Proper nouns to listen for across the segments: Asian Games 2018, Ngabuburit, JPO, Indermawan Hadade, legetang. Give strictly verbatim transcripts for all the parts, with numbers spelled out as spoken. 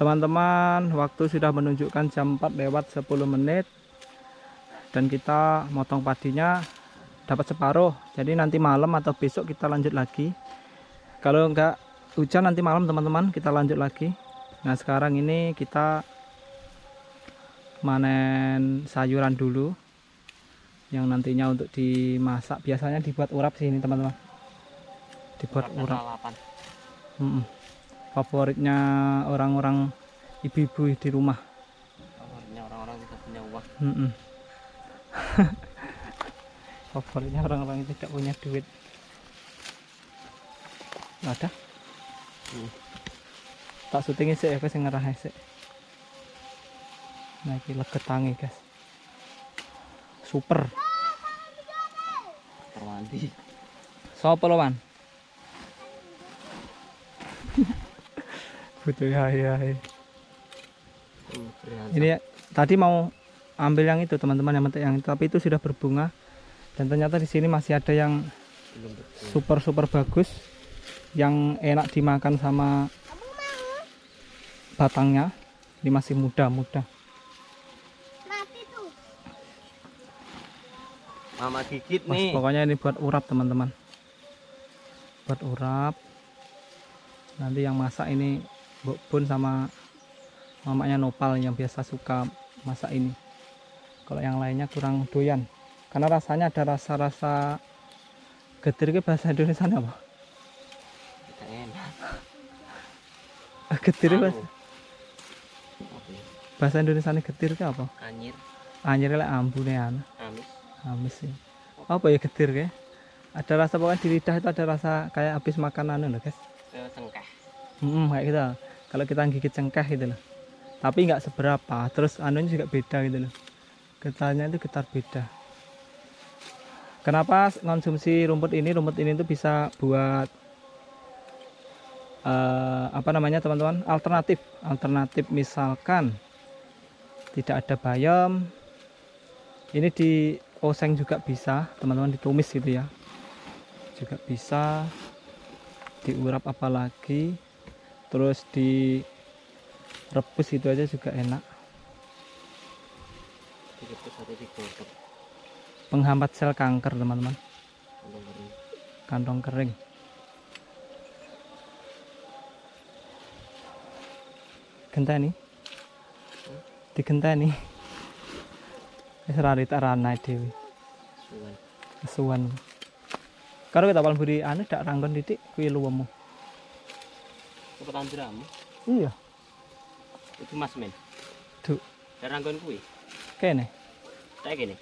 Teman-teman, waktu sudah menunjukkan jam empat lewat sepuluh menit dan kita motong padinya dapat separuh. Jadi nanti malam atau besok kita lanjut lagi. Kalau enggak hujan nanti malam teman-teman kita lanjut lagi. Nah sekarang ini kita panen sayuran dulu yang nantinya untuk dimasak. Biasanya dibuat urap sih ini teman-teman, dibuat urap. hmm. Favoritnya orang-orang ibu-ibu di rumah. Favoritnya orang-orang tidak punya uang. Mm -mm. Favoritnya orang-orang yang tidak punya duit. Nggak ada. Mm. Tak syutingnya sih ya guys, yang ngerahnya sih. Nah ini legetang ya guys. Super. Terwanti. Sopo lawan. Betul ya, ya, ya. Ini ya, tadi mau ambil yang itu teman-teman, yang penting yang itu, tapi itu sudah berbunga dan ternyata di sini masih ada yang super super bagus yang enak dimakan sama batangnya. Ini masih muda-muda. Mama gigit nih. Mas, pokoknya ini buat urap teman-teman, buat urap. Nanti yang masak ini Mbok Bun sama mamanya Nopal yang biasa suka masak ini. Kalau yang lainnya kurang doyan karena rasanya ada rasa-rasa getir. Ke bahasa Indonesia apa? Tidak enak. Getir bahasa, bahasa Indonesia ini getir ke apa? Anyir. Anyir lah ambunean. Amis. Amis sih. Apa ya getir ke? Ada rasa, pokoknya di lidah itu ada rasa kayak habis makanan loh guys. Cengkeh. Hmm, kayak kita. Kalau kita gigit cengkeh gitu loh. Tapi nggak seberapa. Terus anunya juga beda gitu loh. Getarnya itu getar beda. Kenapa konsumsi rumput ini? Rumput ini itu bisa buat uh, apa namanya teman-teman? Alternatif. Alternatif misalkan tidak ada bayam. Ini di oseng juga bisa, teman-teman, ditumis gitu ya. Juga bisa diurap, apalagi terus direbus itu aja juga enak. Direbus atau digoreng. Penghambat sel kanker teman-teman. Kantong kering. Genteni. Digenteni. Wis rarita ranai dhewe. Kesuwan. Kesuwan. Kalau kita paling buri anu dak ranggon titik kuwi luwemu. Kepetan diramu. Iya. Itu Mas Men. Duh, dak ranggon kuwi. Kene. Tak kene.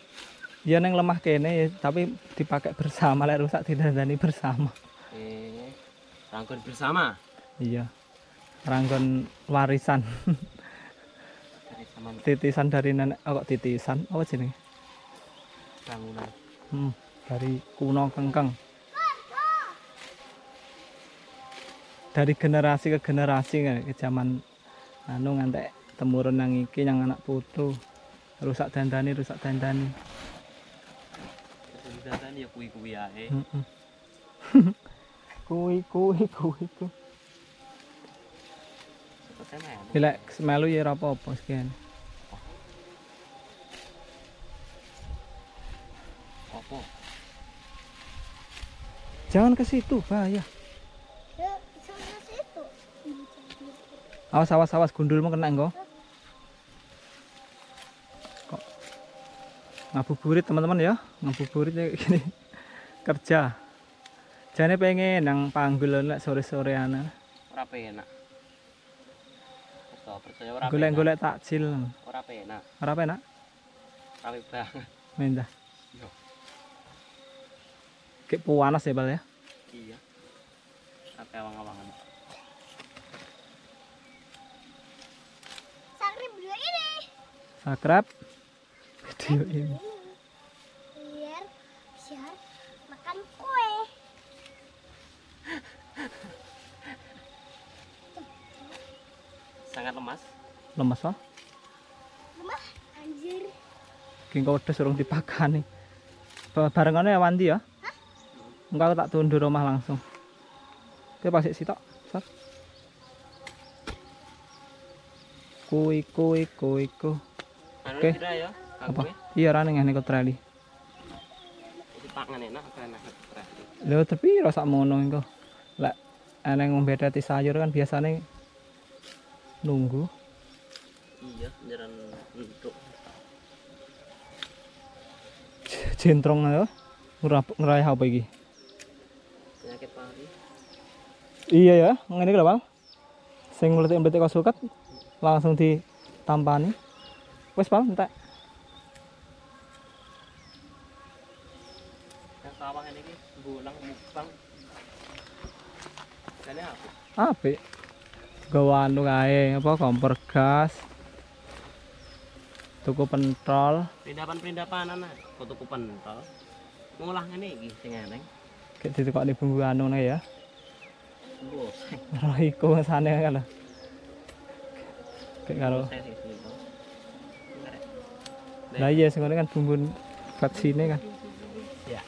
Ya neng lemah kene tapi dipakai bersama, lek rusak didandani bersama. Eh. Ranggon bersama. Iya. Ranggon warisan. Warisan. Titisan dari nenek, oh, kok titisan. Apa jenenge? Bangunan. Hmm, dari kuno kengkeng. Dari generasi ke generasi kan, ke zaman anu ngantek temurun nang iki yang anak putu rusak dandani rusak dandani. Rusak dandani ya kui-kui ae. Heeh. Kui-kui kui itu. Bila semelu ya ora apa-apa sekian. Apa? Jangan ke situ, bahaya. Awas, awas, awas, gundulmu kena engko. Kok ngabuburit teman-teman ya, ngabuburitnya gini kerja. Jane pengen nang panggul lek sore-sore ana. Ora penak. Kok percaya ora penak. Golek-golek takjil. Ora penak. Ora penak. Rame banget. Mendah. Yo. Kek panas ya, Bal ya? Iya. Sampai awang-awangan. Sakrab video ini biar bisa makan kue. Sangat lemas. Lemas apa? Lemas anjir. Kengko udah urung dipakani. Barengane ya Wanti ya? Hah? Engko tak tundur omah langsung. Oke, pasik sitok, Sar. Iku iku iku iku. Oke. Apa? Iya ra ning ngene kotrali. Dipangan enak kan enak kotrali. Lho tapi ra sakmono engko. Lek ana ngombe teti sayur kan biasane nunggu. Iya, jaran untuk. Jentrong ayo. Ngerayah apa iki? Penyakit pari. Iya ya, ngene lho, Bang. Sing mletik-mletik kok suket langsung ditampani. Wis, Bang, entek. Yang sawah ngene iki bolang mukbang. Jane apik. Apik. Gawa anu kae, apa kompor gas. Tuku pentol. Pindapan-pindapanan ae, kok tuku pentol. Ngolah ngene iki sing eneng. Gek ditekokne bumbu anu ngene ya. Roh iku masane kan. Kayak karo. Lah iya sing ngene kan bumbu vaccine kan. Iya.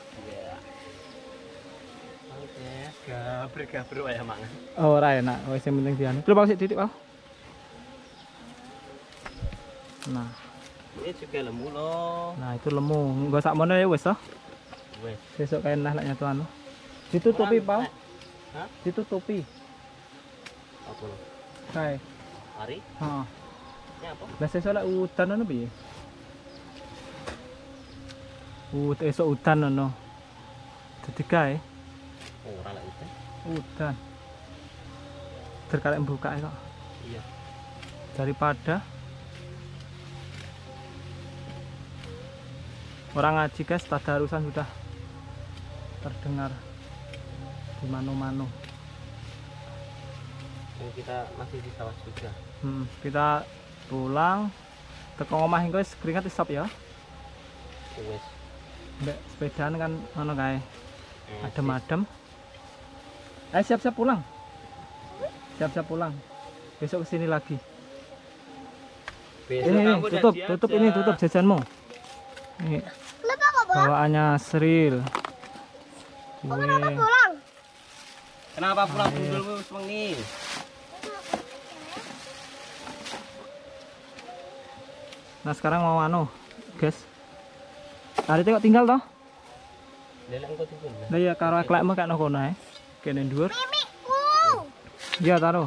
Oke, gabrek-gabrek wae mangan. Ora enak, wis sing penting dianu. Coba sik titik, Pak. Nah, ini juga lemu loh. Nah, itu lemu. Enggak sakmono ya wis toh. Wis. Sesuk kae nah laknya tuan. Ditutupi, Pak. Hah? Ditutupi. Apa lho? Kae. Ari? Heeh. Ini apa? Lah sesuk lek udan ono piye? Ut esuk udan ono. Dadi kae. Ora lek udan. Udan. Terkalek mbukake kok. Iya. Daripada orang ngaji guys, tadarusan sudah terdengar. Mano-mano kita masih di sawah juga. Hmm, kita pulang teko omah engko wis keringat isap ya. Wis. Mbak sepedaan kan ngono kae. Eh, adem-adem. Eh siap-siap pulang. Siap-siap pulang. Besok kesini lagi. Besok eh, kamu tutup, tutup aja. Ini tutup jajanmu. Ini. Bawaannya Sril. Kue. Oh, kenapa pulang dulu semengi? Nah sekarang mau anu, guys. Tadi tengok tinggal toh? Leleng kok tinggal. Lah iya karo eklekmu kak nokono ae. Kene dhuwur. Mimikku. Iya taruh.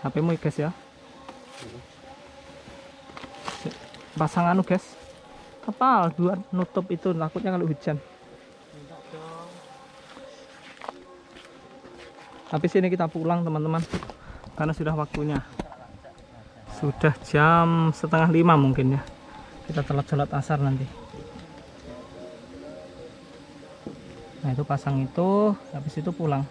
H P-mu guys ya. Pasang anu guys. Kepal buat nutup itu takutnya kalau hujan. Habis ini kita pulang teman-teman karena sudah waktunya, sudah jam setengah lima mungkin ya, kita telat sholat asar nanti. Nah itu pasang itu, habis itu pulang.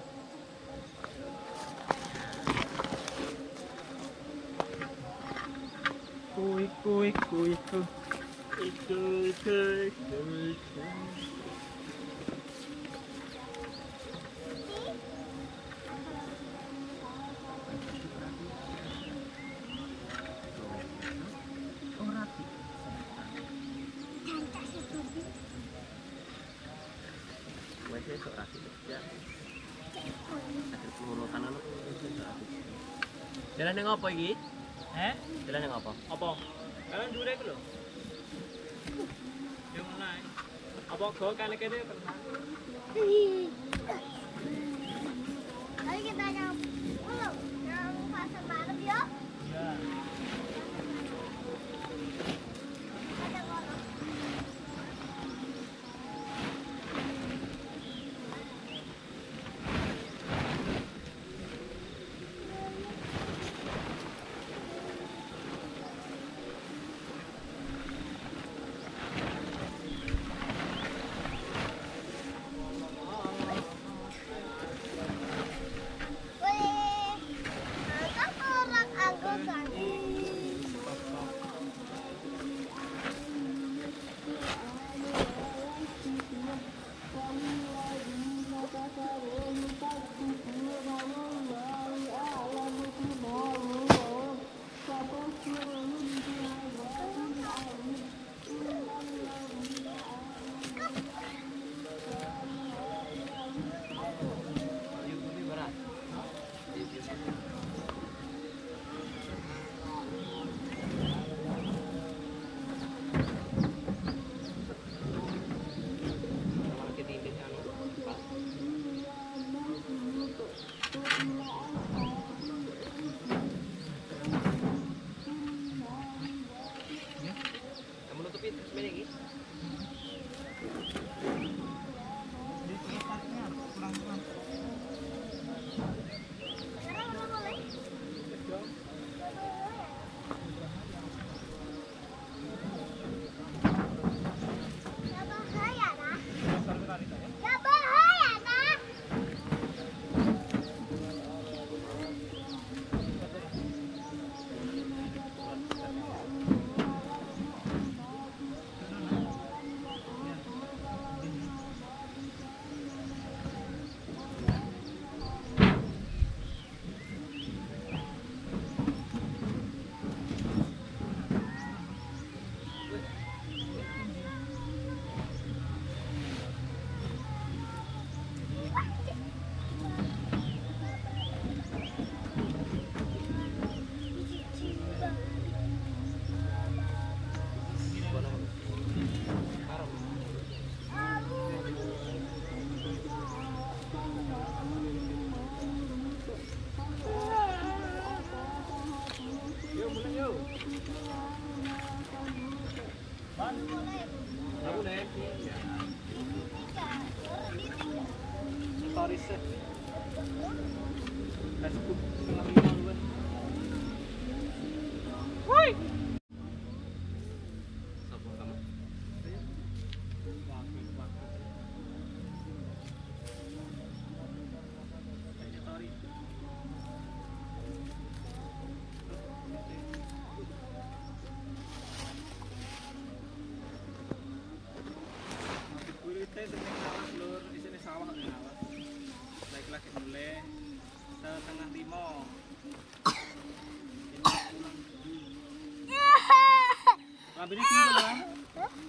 Kui kui kui kui kui kui. Jalan yang apa ini? Eh? Jalan yang apa? Apa? Jalan dure itu loh. Yang mana? Apa kau kan kita pernah? Ayo kita yang pulau, yang pasar malam ya? Ya.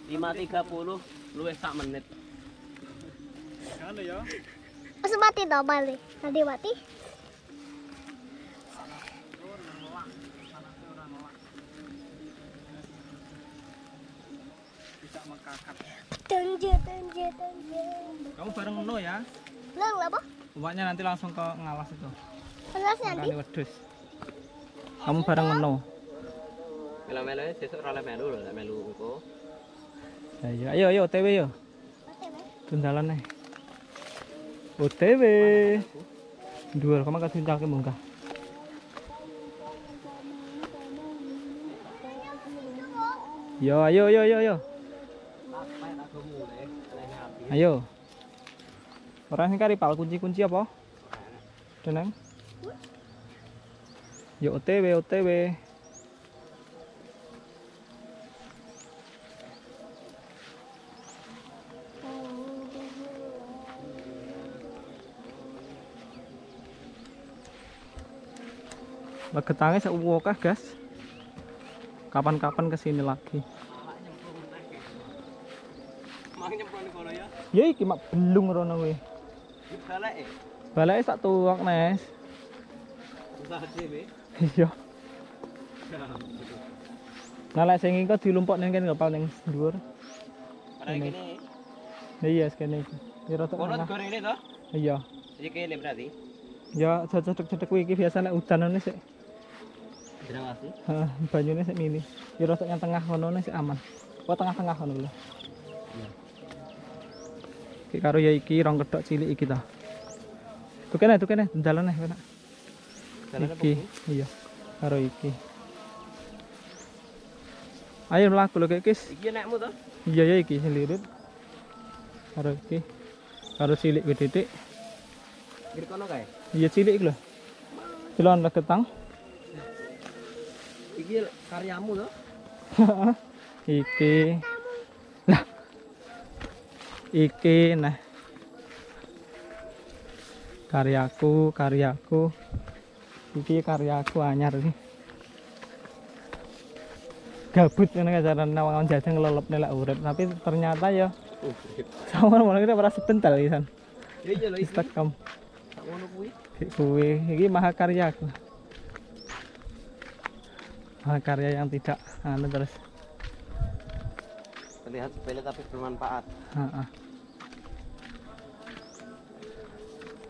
lima tiga puluh luwes sak menit. Ngono ya. Wis mati to bali. Nanti mati. Bisa mengkakat. Tunjuk tunjuk tunjuk. Kamu bareng ngono ya? Leng lho, Mbaknya nanti langsung ke ngawas itu. Ngawas nanti. Kamu bareng ngono. Melo-melo sesuk ora melu lho, melu engko. Ayo ayo ayo O T W yo. O T W. Tundalane. O T W. Dual kamu kasih cangke munggah. Yo ayo ayo ayo ayo. Ayo. Ora sing kari pal kunci-kunci apa? Tenang. Yo O T W O T W. Legetangnya seuwo kah, guys? Kapan-kapan kesini lagi? Ya iki mak belung rono kuwi. Balake. Balake sak tuwak, Nes. Iya. Nah, lek sing iki dilumpuk ning kene kapal ning dhuwur. Kene. Iya, kene iki. Kira tok. Ono gorene to? Iya. Iki kene berarti. Ya, cocok-cocok kuwi iki biasa nek udanane sik. Jerawasi. Heeh, banyune sik mini. Ki rosok yang tengah kono sik aman. Kok tengah-tengah kono lho. Iya. Ki karo ya iki rong kedok cilik iki ta. Tukene tukene ndalane enak. Dalane iki. Iya. Karo iki. Ayo mlaku lho Kis. Iki enakmu to? Iya ya iki selirit. Karo iki. Karo cilik wit titik. Kiri kono kae. Iya cilik iki lho. Cilon legetang. Iki karyamu loh. Iki. Nah. Iki nah. Karyaku, karyaku. Iki karyaku anyar iki. Gabut ngene jarane wong jajang lelep nelak urip, tapi ternyata ya. Sawar malah kita merasa bental pisan. Ya iya lho istek kamu. Tak ngono kuwi. Kuwi iki mahakaryaku. Karya yang tidak anu terus terlihat sepele tapi bermanfaat. Ha-ha.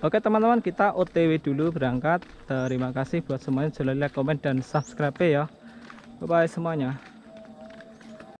Oke teman-teman, kita O T W dulu berangkat. Terima kasih buat semuanya, jangan lupa like, komen, dan subscribe ya. Bye bye semuanya.